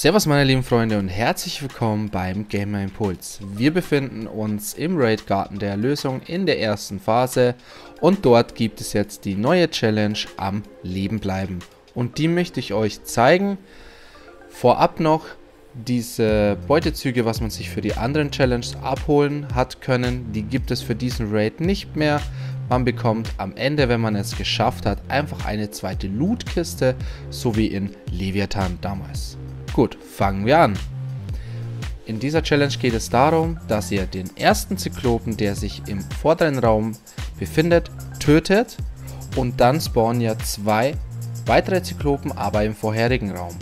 Servus meine lieben Freunde und herzlich willkommen beim Gamer Impuls. Wir befinden uns im Raid Garten der Erlösung in der ersten Phase und dort gibt es jetzt die neue Challenge am Leben bleiben. Und die möchte ich euch zeigen. Vorab noch, diese Beutezüge, was man sich für die anderen Challenges abholen hat können, die gibt es für diesen Raid nicht mehr. Man bekommt am Ende, wenn man es geschafft hat, einfach eine zweite Lootkiste, so wie in Leviathan damals. Gut, fangen wir an. In dieser Challenge geht es darum, dass ihr den ersten Zyklopen, der sich im vorderen Raum befindet, tötet und dann spawnen ja zwei weitere Zyklopen, aber im vorherigen Raum.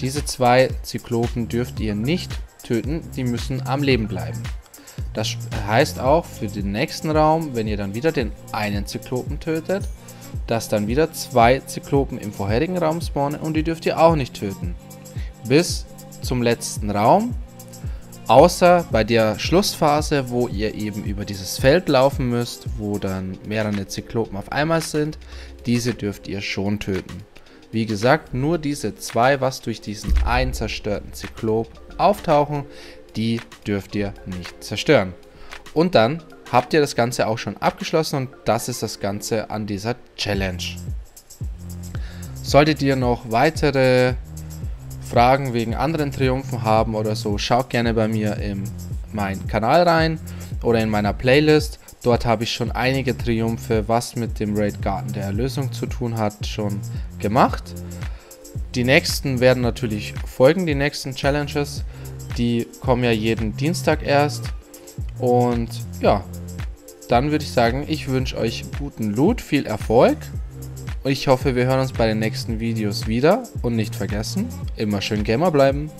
Diese zwei Zyklopen dürft ihr nicht töten, die müssen am Leben bleiben. Das heißt auch für den nächsten Raum, wenn ihr dann wieder den einen Zyklopen tötet, dass dann wieder zwei Zyklopen im vorherigen Raum spawnen und die dürft ihr auch nicht töten. Bis zum letzten Raum, außer bei der Schlussphase, wo ihr eben über dieses Feld laufen müsst, wo dann mehrere Zyklopen auf einmal sind, diese dürft ihr schon töten. Wie gesagt, nur diese zwei, was durch diesen einen zerstörten Zyklop auftauchen, die dürft ihr nicht zerstören. Und dann habt ihr das Ganze auch schon abgeschlossen und das ist das Ganze an dieser Challenge. Solltet ihr noch weitere Fragen wegen anderen Triumphen haben oder so, schaut gerne bei mir in meinen Kanal rein oder in meiner Playlist. Dort habe ich schon einige Triumphe, was mit dem Raid Garten der Erlösung zu tun hat, schon gemacht. Die nächsten werden natürlich folgen, die nächsten Challenges. Die kommen ja jeden Dienstag erst. Und ja, dann würde ich sagen, ich wünsche euch guten Loot, viel Erfolg. Ich hoffe, wir hören uns bei den nächsten Videos wieder und nicht vergessen, immer schön Gamer bleiben.